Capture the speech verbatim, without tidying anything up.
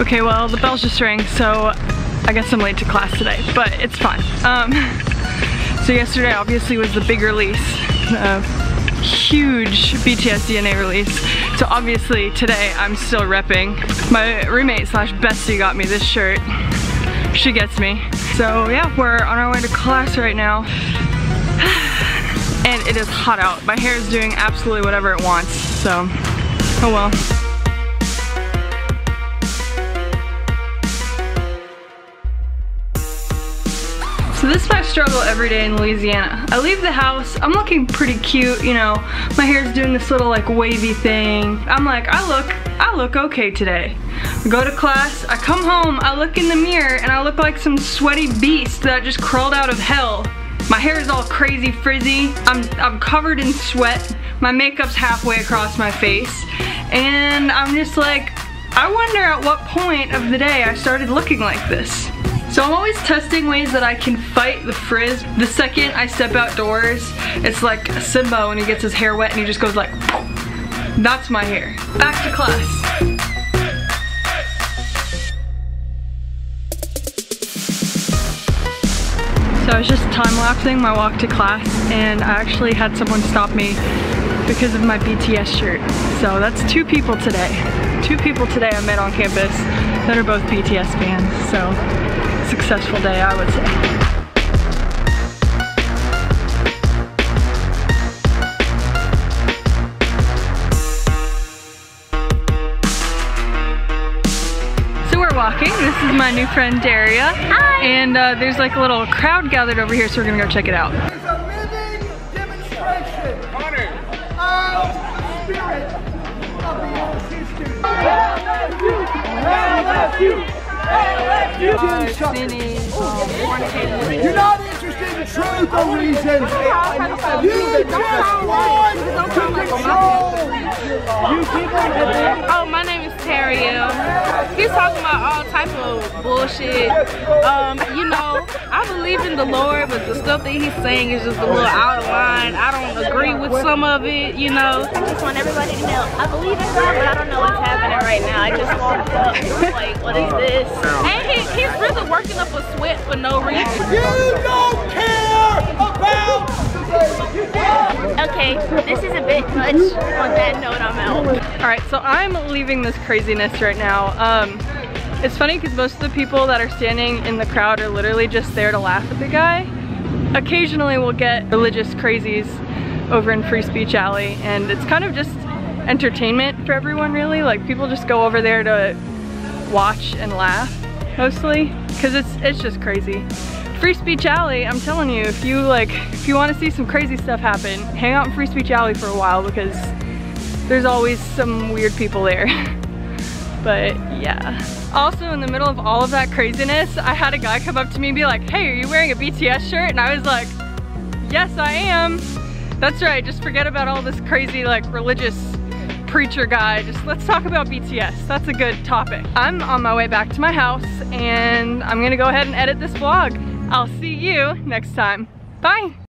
Okay, well, the bell's just rang, so I guess I'm late to class today, but it's fine. Um, so yesterday obviously was the big release, uh, huge B T S D N A release. So obviously today I'm still repping. My roommate slash bestie got me this shirt. She gets me. So yeah, we're on our way to class right now. And it is hot out. My hair is doing absolutely whatever it wants, so oh well. So this is my struggle every day in Louisiana. I leave the house, I'm looking pretty cute, you know, my hair's doing this little like wavy thing. I'm like, I look, I look okay today. I go to class, I come home, I look in the mirror and I look like some sweaty beast that just crawled out of hell. My hair is all crazy frizzy, I'm, I'm covered in sweat, my makeup's halfway across my face, and I'm just like, I wonder at what point of the day I started looking like this. So I'm always testing ways that I can fight the frizz. The second I step outdoors, it's like Simba when he gets his hair wet and he just goes like, that's my hair. Back to class. So I was just time-lapsing my walk to class and I actually had someone stop me because of my B T S shirt. So that's two people today. Two people today I met on campus that are both B T S fans, so. Successful day, I would say. So we're walking. This is my new friend Daria. Hi. And uh, there's like a little crowd gathered over here, so we're gonna go check it out. It's a living demonstration of the spirit of the L S U students. L S U. Uh, You're not interested in truth or reason. You just want to control. You people. Oh, my name is Terriel. He's talking about all type of bullshit. Um, you know, I believe in the Lord, but the stuff that he's saying is just a little out of line. I don't agree with some of it, you know. I just want everybody to know I believe in God, but I don't know what's happening right now. I just want to like, what is this? And he, he's really working up a sweat for no reason. You don't care about the okay, this is a bit much. On that note, I'm out. Alright, so I'm leaving this craziness right now. Um, it's funny because most of the people that are standing in the crowd are literally just there to laugh at the guy. Occasionally we'll get religious crazies over in Free Speech Alley, and it's kind of just entertainment for everyone really. Like people just go over there to watch and laugh mostly because it's it's just crazy. Free Speech Alley, I'm telling you, if you like if you want to see some crazy stuff happen, hang out in Free Speech Alley for a while because there's always some weird people there. But yeah. Also in the middle of all of that craziness, I had a guy come up to me and be like, hey, are you wearing a B T S shirt? And I was like, yes I am. That's right, just forget about all this crazy like religious preacher guy, just let's talk about B T S. That's a good topic. I'm on my way back to my house and I'm gonna go ahead and edit this vlog. I'll see you next time. Bye.